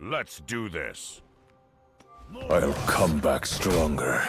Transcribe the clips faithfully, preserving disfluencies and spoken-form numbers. Let's do this. I'll come back stronger.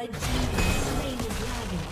Red team is slain the dragon.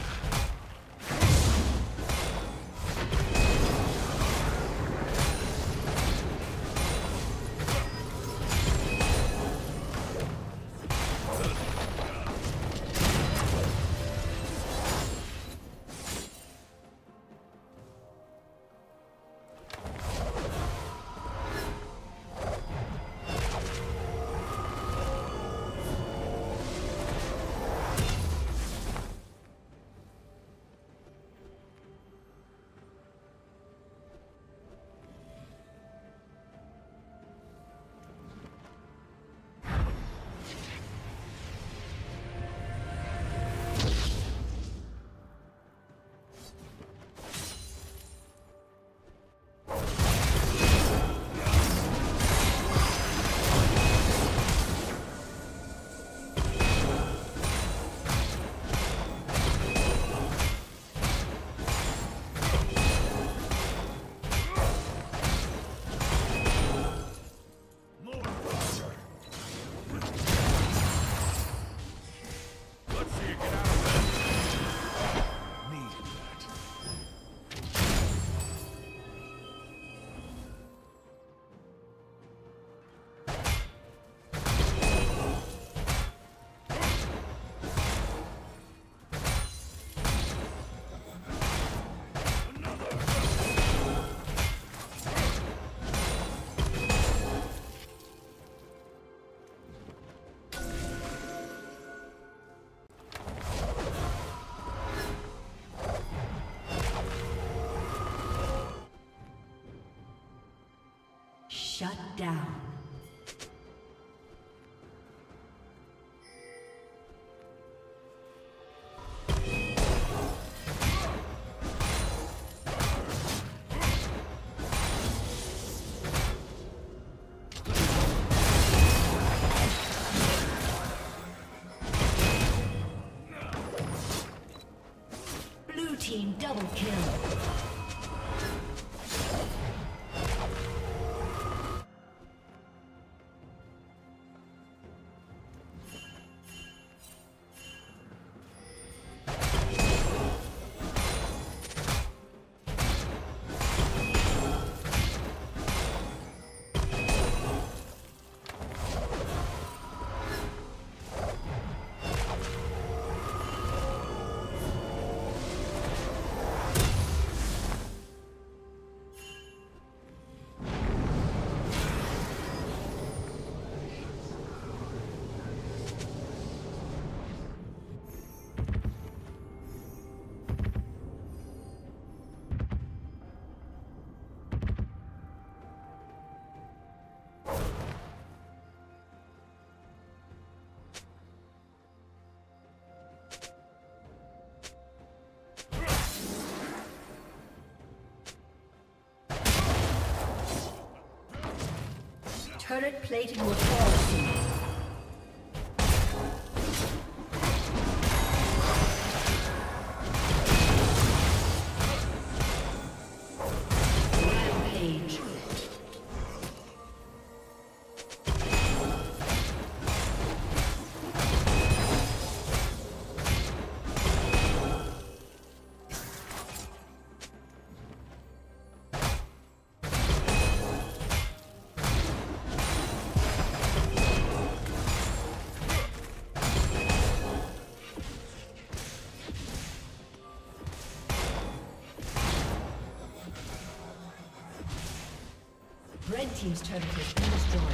Shut down. Double kill. Turret plating will fall soon. Rampage. Red team's turret has been destroyed.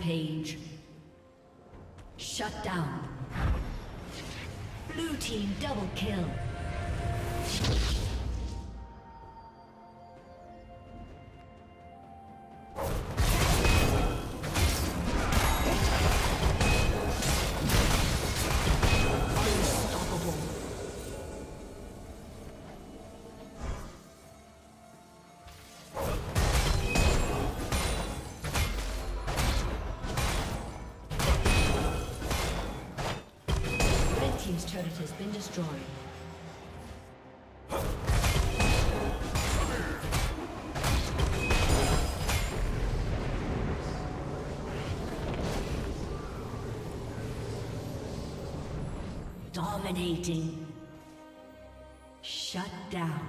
Page. Shut down. Blue team double kill. Team's turret has been destroyed. Dominating. Shut down.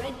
Red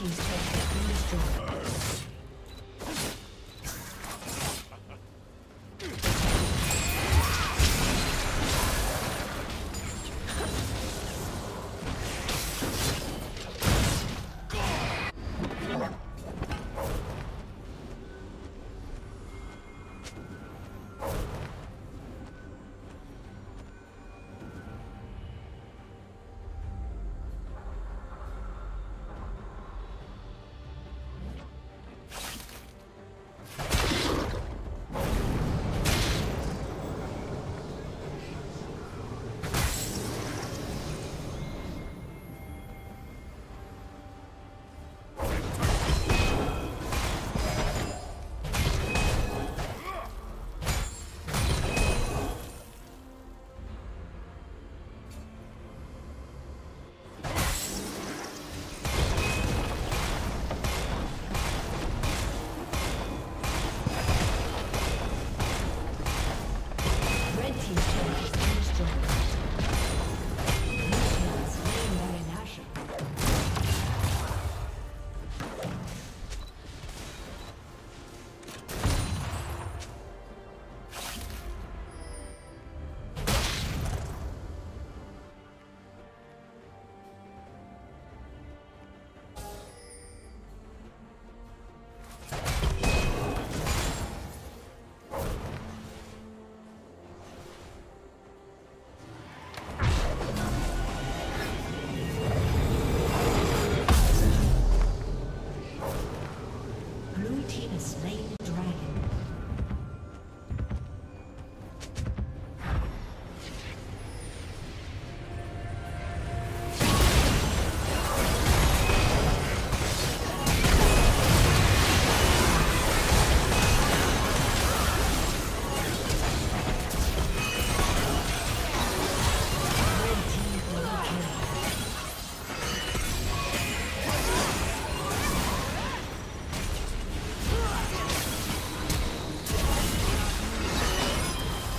He's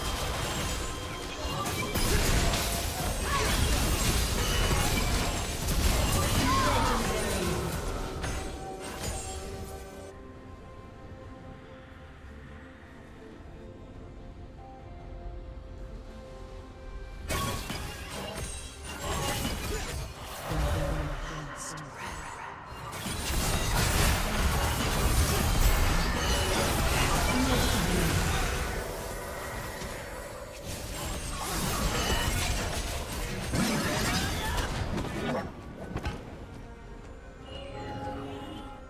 trying to destroy.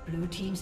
Blue team's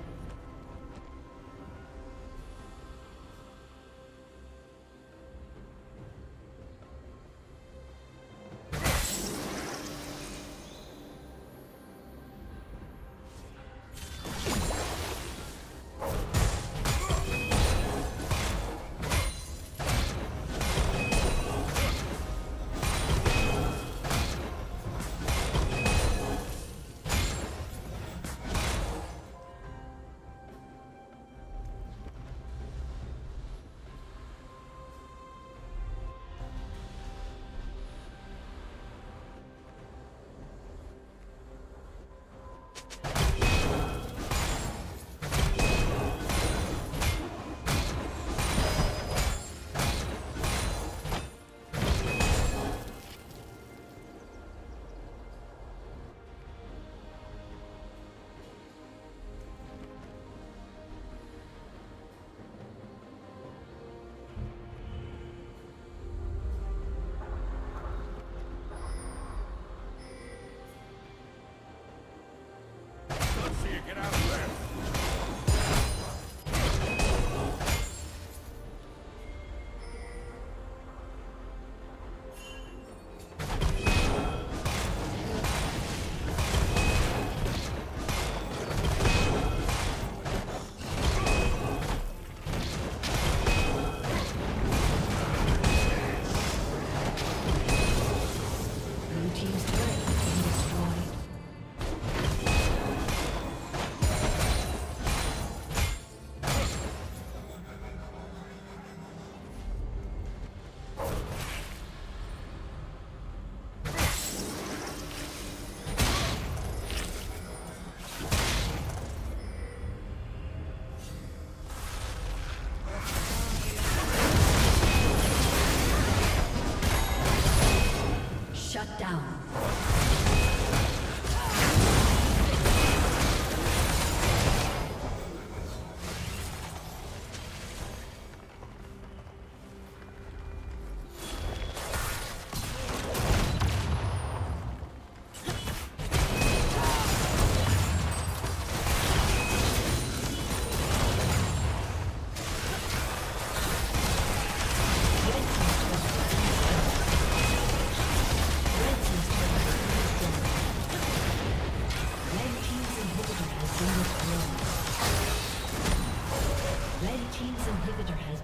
Shut down.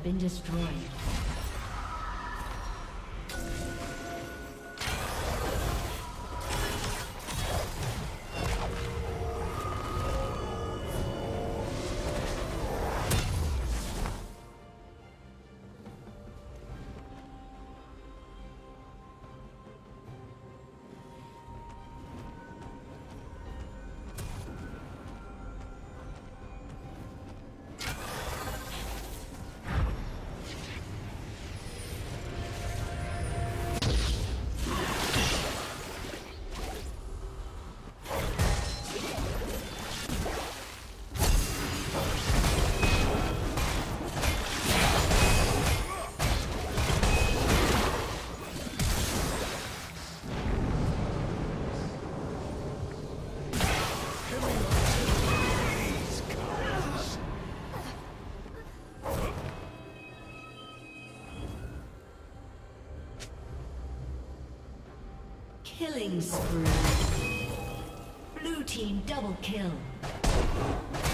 Been destroyed. Killing spree. Blue team double kill.